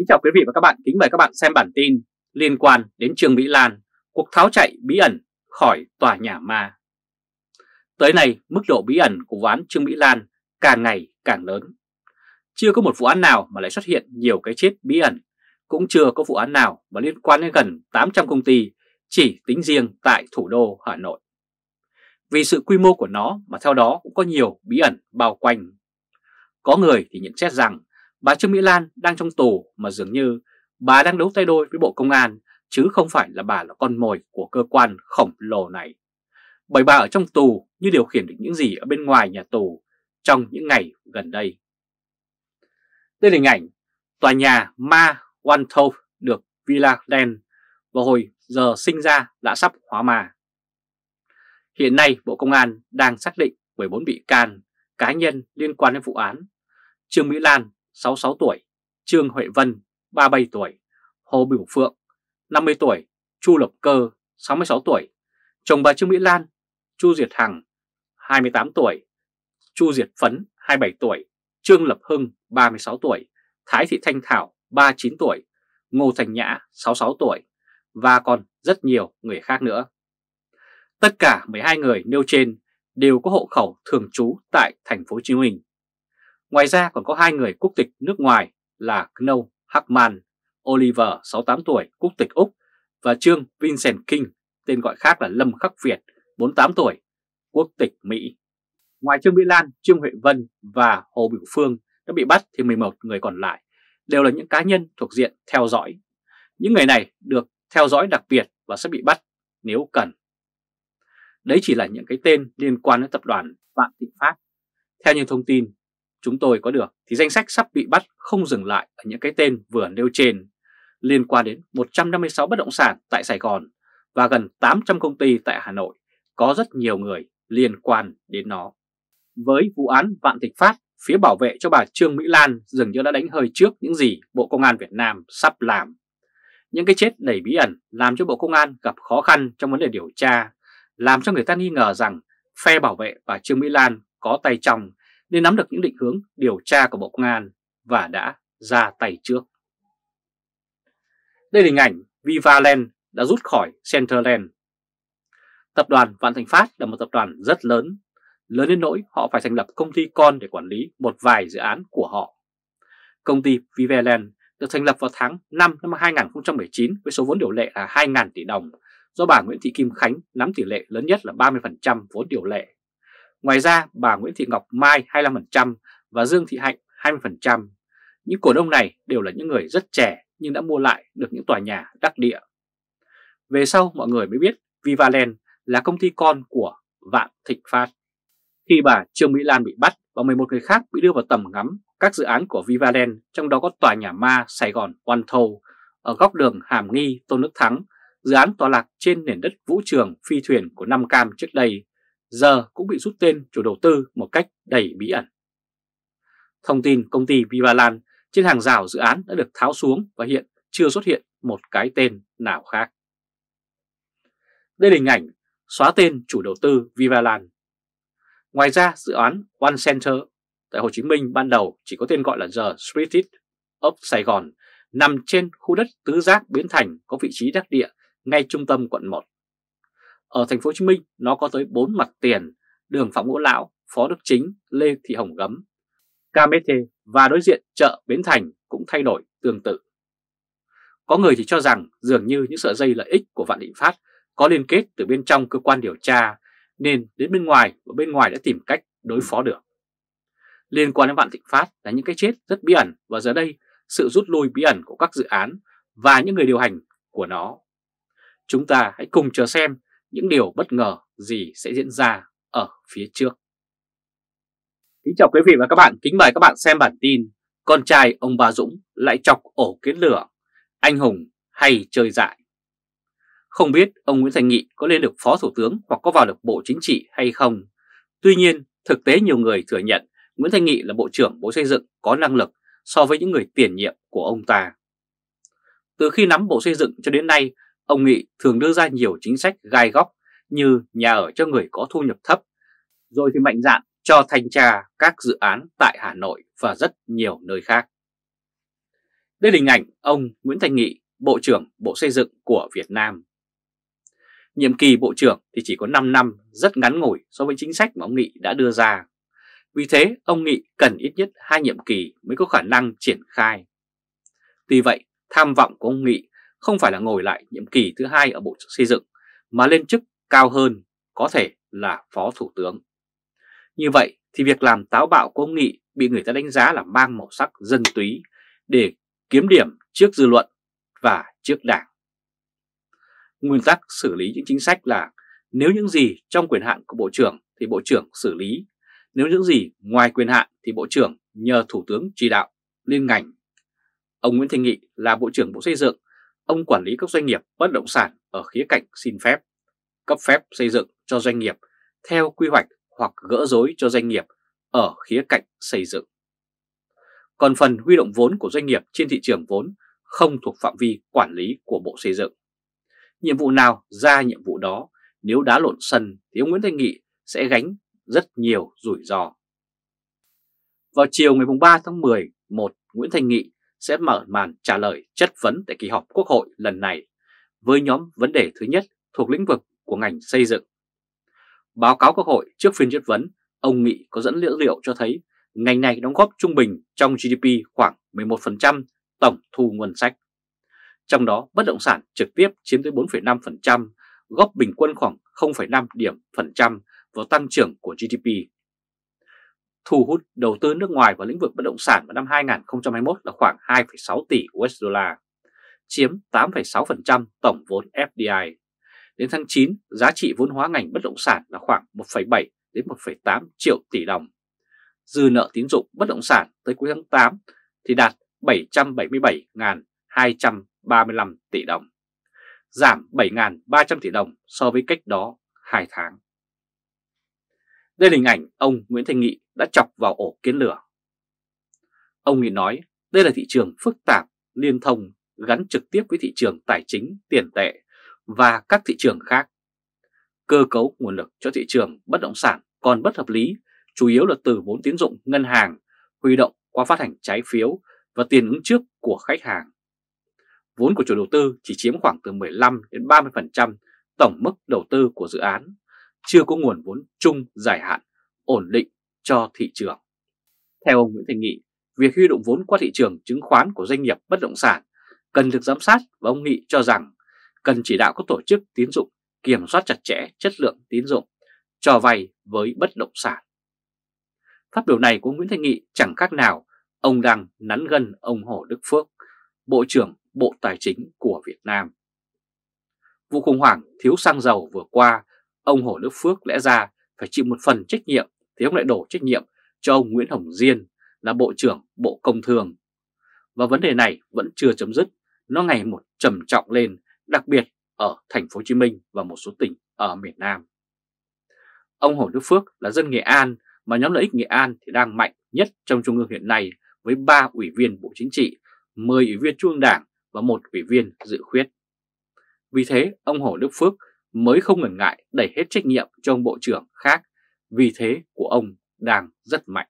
Kính chào quý vị và các bạn, kính mời các bạn xem bản tin liên quan đến Trương Mỹ Lan, cuộc tháo chạy bí ẩn khỏi tòa nhà ma. Tới nay, mức độ bí ẩn của vụ án Trương Mỹ Lan càng ngày càng lớn. Chưa có một vụ án nào mà lại xuất hiện nhiều cái chết bí ẩn, cũng chưa có vụ án nào mà liên quan đến gần 800 công ty chỉ tính riêng tại thủ đô Hà Nội. Vì sự quy mô của nó mà theo đó cũng có nhiều bí ẩn bao quanh. Có người thì nhận xét rằng bà Trương Mỹ Lan đang trong tù mà dường như bà đang đấu tay đôi với Bộ Công an chứ không phải là bà là con mồi của cơ quan khổng lồ này. Bởi bà ở trong tù như điều khiển được những gì ở bên ngoài nhà tù trong những ngày gần đây. Đây là hình ảnh tòa nhà ma One Tower được VivaLand vào hồi giờ sinh ra đã sắp hóa ma. Hiện nay Bộ Công an đang xác định 14 bị can cá nhân liên quan đến vụ án Trương Mỹ Lan 66 tuổi, Trương Huệ Vân 37 tuổi, Hồ Bửu Phương 50 tuổi, Chu Lập Cơ 66 tuổi, chồng bà Trương Mỹ Lan Chu Diệt Hằng 28 tuổi, Chu Diệt Phấn 27 tuổi, Trương Lập Hưng 36 tuổi, Thái Thị Thanh Thảo 39 tuổi, Ngô Thành Nhã 66 tuổi và còn rất nhiều người khác nữa. Tất cả 12 người nêu trên đều có hộ khẩu thường trú tại thành phố Hồ Chí Minh. Ngoài ra còn có 2 người quốc tịch nước ngoài là Knowles Hackman, Oliver 68 tuổi quốc tịch Úc và Trương Vincent King, tên gọi khác là Lâm Khắc Việt 48 tuổi quốc tịch Mỹ. Ngoài Trương Mỹ Lan, Trương Huệ Vân và Hồ Bửu Phương đã bị bắt thì 11 người còn lại đều là những cá nhân thuộc diện theo dõi. Những người này được theo dõi đặc biệt và sẽ bị bắt nếu cần. Đấy chỉ là những cái tên liên quan đến tập đoàn Vạn Thịnh Phát. Theo những thông tin chúng tôi có được thì danh sách sắp bị bắt không dừng lại ở những cái tên vừa nêu trên, liên quan đến 156 bất động sản tại Sài Gòn và gần 800 công ty tại Hà Nội, có rất nhiều người liên quan đến nó. Với vụ án Vạn Thịnh Phát, phía bảo vệ cho bà Trương Mỹ Lan dường như đã đánh hơi trước những gì Bộ Công an Việt Nam sắp làm. Những cái chết đầy bí ẩn làm cho Bộ Công an gặp khó khăn trong vấn đề điều tra, làm cho người ta nghi ngờ rằng phe bảo vệ bà Trương Mỹ Lan có tay trong để nắm được những định hướng điều tra của Bộ Công an và đã ra tay trước. Đây là hình ảnh VivaLand đã rút khỏi Centerland. Tập đoàn Vạn Thịnh Phát là một tập đoàn rất lớn, lớn đến nỗi họ phải thành lập công ty con để quản lý một vài dự án của họ. Công ty VivaLand được thành lập vào tháng 5 năm 2019 với số vốn điều lệ là 2.000 tỷ đồng, do bà Nguyễn Thị Kim Khánh nắm tỷ lệ lớn nhất là 30% vốn điều lệ. Ngoài ra, bà Nguyễn Thị Ngọc Mai 25% và Dương Thị Hạnh 20%. Những cổ đông này đều là những người rất trẻ nhưng đã mua lại được những tòa nhà đắc địa. Về sau mọi người mới biết VivaLand là công ty con của Vạn Thịnh Phát. Khi bà Trương Mỹ Lan bị bắt và 11 người khác bị đưa vào tầm ngắm các dự án của VivaLand, trong đó có tòa nhà ma Sài Gòn One Tower ở góc đường Hàm Nghi Tôn Đức Thắng, dự án tọa lạc trên nền đất vũ trường phi thuyền của Nam Cam trước đây, giờ cũng bị rút tên chủ đầu tư một cách đầy bí ẩn. Thông tin công ty VivaLand trên hàng rào dự án đã được tháo xuống và hiện chưa xuất hiện một cái tên nào khác. Đây là hình ảnh xóa tên chủ đầu tư VivaLand. Ngoài ra, dự án One Center tại Hồ Chí Minh ban đầu chỉ có tên gọi là The Street of Sài Gòn, nằm trên khu đất tứ giác Bến Thành có vị trí đắc địa ngay trung tâm quận 1. Ở thành phố Hồ Chí Minh, nó có tới 4 mặt tiền, đường Phạm Ngũ Lão, Phó Đức Chính, Lê Thị Hồng Gấm, KMT và đối diện chợ Bến Thành cũng thay đổi tương tự. Có người thì cho rằng dường như những sợi dây lợi ích của Vạn Thịnh Phát có liên kết từ bên trong cơ quan điều tra nên đến bên ngoài và bên ngoài đã tìm cách đối phó được. Liên quan đến Vạn Thịnh Phát là những cái chết rất bí ẩn và giờ đây sự rút lui bí ẩn của các dự án và những người điều hành của nó. Chúng ta hãy cùng chờ xem những điều bất ngờ gì sẽ diễn ra ở phía trước. Kính chào quý vị và các bạn, kính mời các bạn xem bản tin con trai ông bà Dũng lại chọc ổ kiến lửa, anh hùng hay chơi dại. Không biết ông Nguyễn Thanh Nghị có lên được Phó Thủ tướng hoặc có vào được Bộ Chính trị hay không. Tuy nhiên, thực tế nhiều người thừa nhận Nguyễn Thanh Nghị là Bộ trưởng Bộ Xây dựng có năng lực so với những người tiền nhiệm của ông ta. Từ khi nắm Bộ Xây dựng cho đến nay, ông Nghị thường đưa ra nhiều chính sách gai góc như nhà ở cho người có thu nhập thấp, rồi thì mạnh dạn cho thanh tra các dự án tại Hà Nội và rất nhiều nơi khác. Đây là hình ảnh ông Nguyễn Thanh Nghị, Bộ trưởng Bộ Xây dựng của Việt Nam. Nhiệm kỳ Bộ trưởng thì chỉ có 5 năm, rất ngắn ngủi so với chính sách mà ông Nghị đã đưa ra. Vì thế, ông Nghị cần ít nhất 2 nhiệm kỳ mới có khả năng triển khai. Tuy vậy, tham vọng của ông Nghị không phải là ngồi lại nhiệm kỳ thứ 2 ở Bộ Xây dựng, mà lên chức cao hơn, có thể là Phó Thủ tướng. Như vậy thì việc làm táo bạo của ông Nghị bị người ta đánh giá là mang màu sắc dân túy để kiếm điểm trước dư luận và trước đảng. Nguyên tắc xử lý những chính sách là nếu những gì trong quyền hạn của Bộ trưởng thì Bộ trưởng xử lý, nếu những gì ngoài quyền hạn thì Bộ trưởng nhờ Thủ tướng chỉ đạo liên ngành. Ông Nguyễn Thanh Nghị là Bộ trưởng Bộ Xây dựng, ông quản lý các doanh nghiệp bất động sản ở khía cạnh xin phép, cấp phép xây dựng cho doanh nghiệp theo quy hoạch hoặc gỡ rối cho doanh nghiệp ở khía cạnh xây dựng. Còn phần huy động vốn của doanh nghiệp trên thị trường vốn không thuộc phạm vi quản lý của Bộ Xây dựng. Nhiệm vụ nào ra nhiệm vụ đó, nếu đá lộn sân thì ông Nguyễn Thanh Nghị sẽ gánh rất nhiều rủi ro. Vào chiều ngày 3 tháng 11, Nguyễn Thanh Nghị sẽ mở màn trả lời chất vấn tại kỳ họp Quốc hội lần này với nhóm vấn đề thứ nhất thuộc lĩnh vực của ngành xây dựng. Báo cáo Quốc hội trước phiên chất vấn, ông Nghị có dẫn dữ liệu cho thấy ngành này đóng góp trung bình trong GDP khoảng 11% tổng thu ngân sách. Trong đó, bất động sản trực tiếp chiếm tới 4,5%, góp bình quân khoảng 0,5 điểm phần trăm vào tăng trưởng của GDP. Thu hút đầu tư nước ngoài vào lĩnh vực bất động sản vào năm 2021 là khoảng 2,6 tỷ USD, chiếm 8,6% tổng vốn FDI. Đến tháng 9, giá trị vốn hóa ngành bất động sản là khoảng 1,7 đến 1,8 triệu tỷ đồng. Dư nợ tín dụng bất động sản tới cuối tháng 8 thì đạt 777.235 tỷ đồng, giảm 7.300 tỷ đồng so với cách đó 2 tháng. Đây là hình ảnh ông Nguyễn Thanh Nghị đã chọc vào ổ kiến lửa. Ông Nghị nói đây là thị trường phức tạp, liên thông, gắn trực tiếp với thị trường tài chính, tiền tệ và các thị trường khác. Cơ cấu nguồn lực cho thị trường bất động sản còn bất hợp lý, chủ yếu là từ vốn tín dụng ngân hàng, huy động qua phát hành trái phiếu và tiền ứng trước của khách hàng. Vốn của chủ đầu tư chỉ chiếm khoảng từ 15 đến 30% tổng mức đầu tư của dự án, chưa có nguồn vốn chung dài hạn ổn định cho thị trường. Theo ông Nguyễn Thanh Nghị, việc huy động vốn qua thị trường chứng khoán của doanh nghiệp bất động sản cần được giám sát, và ông Nghị cho rằng cần chỉ đạo các tổ chức tín dụng kiểm soát chặt chẽ chất lượng tín dụng cho vay với bất động sản. Phát biểu này của Nguyễn Thanh Nghị chẳng khác nào ông đang nắn gân ông Hồ Đức Phớc, Bộ trưởng Bộ Tài chính của Việt Nam. Vụ khủng hoảng thiếu xăng dầu vừa qua, ông Hồ Đức Phớc lẽ ra phải chịu một phần trách nhiệm, thì ông lại đổ trách nhiệm cho ông Nguyễn Hồng Diên là Bộ trưởng Bộ Công Thương. Và vấn đề này vẫn chưa chấm dứt, nó ngày một trầm trọng lên, đặc biệt ở thành phố Hồ Chí Minh và một số tỉnh ở miền Nam. Ông Hồ Đức Phớc là dân Nghệ An, mà nhóm lợi ích Nghệ An thì đang mạnh nhất trong Trung ương hiện nay với 3 ủy viên Bộ Chính trị, 10 ủy viên Trung ương Đảng và 1 ủy viên dự khuyết. Vì thế, ông Hồ Đức Phớc mới không ngần ngại đẩy hết trách nhiệm cho ông bộ trưởng khác, vì thế của ông đang rất mạnh.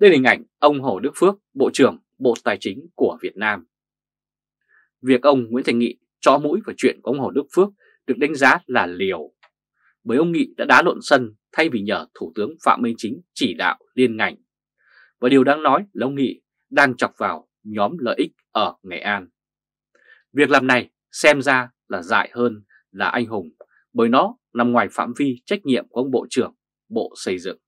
Đây là hình ảnh ông Hồ Đức Phớc, Bộ trưởng Bộ Tài chính của Việt Nam. Việc ông Nguyễn Thanh Nghị chó mũi vào chuyện của ông Hồ Đức Phớc được đánh giá là liều, bởi ông Nghị đã đá lộn sân thay vì nhờ Thủ tướng Phạm Minh Chính chỉ đạo liên ngành. Và điều đáng nói là ông Nghị đang chọc vào nhóm lợi ích ở Nghệ An. Việc làm này xem ra là dại hơn là anh hùng, bởi nó nằm ngoài phạm vi trách nhiệm của ông Bộ trưởng Bộ Xây dựng.